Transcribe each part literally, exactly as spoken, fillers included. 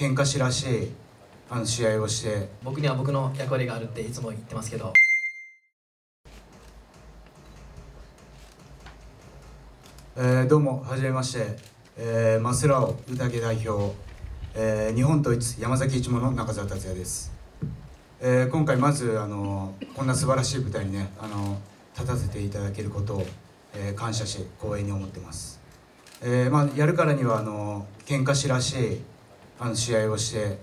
喧嘩しらしいあの試合をして、僕には僕の役割があるっていつも言ってますけど、えー、どうもはじめまして、えー、マスラオ宴代表、えー、日本統一山崎一門の中澤達也です。えー、今回まずあのこんな素晴らしい舞台にねあの立たせていただけることを、えー、感謝し光栄に思ってます。えーまあ、やるからにはあの喧嘩しらしいあの試合をして、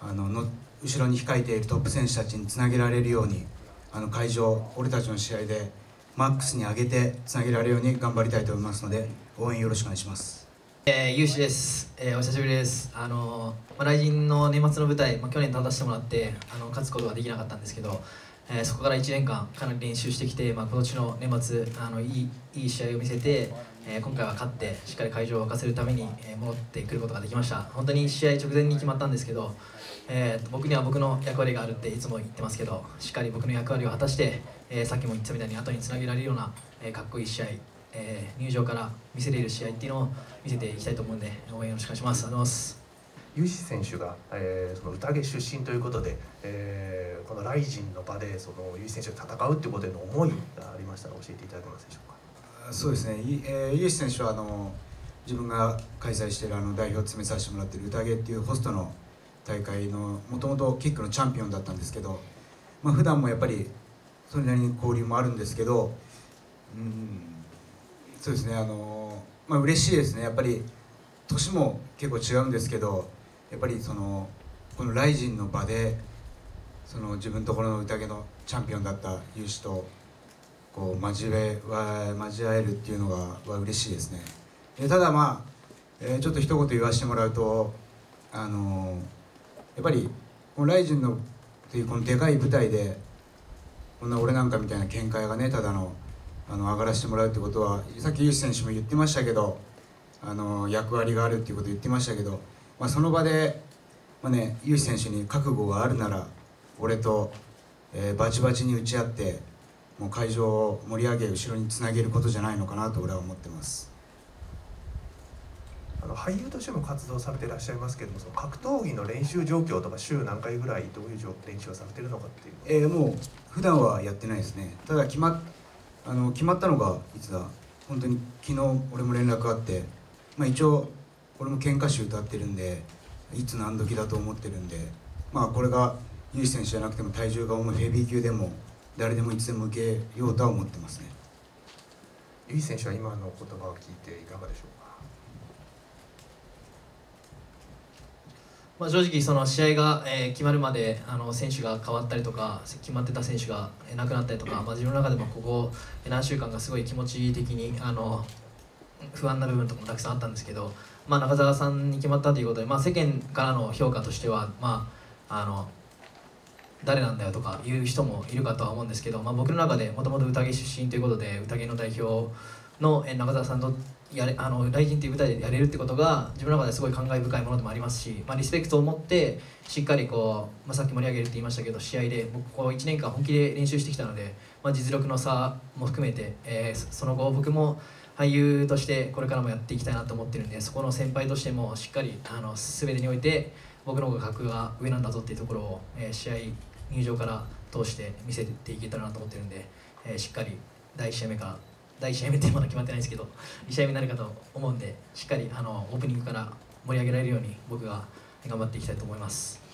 あのの後ろに控えているトップ選手たちにつなげられるように、あの会場俺たちの試合でマックスに上げてつなげられるように頑張りたいと思いますので、応援よろしくお願いします。えー、ユーシです。えー、お久しぶりです。あのー、まあ、雷神の年末の舞台、まあ、去年立たせてもらってあの勝つことができなかったんですけど、えー、そこからいちねんかんかなり練習してきて、まあ、今年の年末あのいい、いい試合を見せて、えー、今回は勝ってしっかり会場を沸かせるために、えー、戻ってくることができました。本当に試合直前に決まったんですけど、えー、僕には僕の役割があるっていつも言ってますけど、しっかり僕の役割を果たして、えー、さっきも言ったみたいに後につなげられるような、えー、かっこいい試合、えー、入場から見せれる試合っていうのを見せていきたいと思うんで、応援よろしくお願いします。ありがとうございます。ユシ選手が、えー、その宴出身ということで、えー、このライジンの場でそのユシ選手が戦うということへの思いがありましたら教えていただけますでしょうか。そうですね、えー、ユシ選手はあの自分が開催しているあの代表を詰めさせてもらっている宴っていうホストの大会のもともとキックのチャンピオンだったんですけど、まあ、普段もやっぱりそれなりに交流もあるんですけど、うん、そうですね、あのまあ嬉しいですね。やっぱり年も結構違うんですけど、やっぱりそのこのライジンの場でその自分のところの宴のチャンピオンだった勇士とこう交えは交わえるっていうのがは嬉しいですね。でただまあ、えー、ちょっと一言言わせてもらうと、あのやっぱりこのライジンのっていうこのでかい舞台でこんな俺なんかみたいな見解がねただのあの上がらせてもらうってことは、さっきユーシ選手も言ってましたけど、あの役割があるっていうこと言ってましたけど、まあ、その場で、まあね、ユーシ選手に覚悟があるなら俺と、えー、バチバチに打ち合ってもう会場を盛り上げ後ろにつなげることじゃないのかなと俺は思ってます。あの俳優としても活動されていらっしゃいますけども、その格闘技の練習状況とか週何回ぐらいどういう練習をされているのかっていうのは、えー、もう普段はやってないですね。ただ決まっあの決まったのがいつだ、本当に昨日俺も連絡あって、まあ、一応俺も喧嘩集歌ってるんでいつ何時だと思ってるんで、まあこれがユーシ選手じゃなくても体重が重いヘビー級でも誰でもいつでも受けようとは思ってますね。ユーシ選手は今の言葉を聞いていかがでしょうか。まあ正直その試合が決まるまであの選手が変わったりとか決まってた選手がなくなったりとか、まあ自分の中でもここ何週間かすごい気持ち的にあの不安な部分とかもたくさんあったんですけど、まあ中澤さんに決まったということで、まあ世間からの評価としてはまああの誰なんだよとかいう人もいるかとは思うんですけど、まあ僕の中でもともと宴出身ということで宴の代表の中澤さんとやれあの雷神という舞台でやれるってことが自分の中ですごい感慨深いものでもありますし、まあ、リスペクトを持ってしっかりこう、まあ、さっき盛り上げるって言いましたけど試合で僕こういちねんかん本気で練習してきたので、まあ、実力の差も含めて、えー、その後僕も俳優としてこれからもやっていきたいなと思ってるんで、そこの先輩としてもしっかりあの全てにおいて僕の方が格が上なんだぞっていうところを、えー、試合入場から通して見せていけたらなと思ってるんで、えー、しっかりだいいちしあいめからだいいちしあいめってまだ決まってないですけどにしあいめになるかと思うんで、しっかりあのオープニングから盛り上げられるように僕が頑張っていきたいと思います。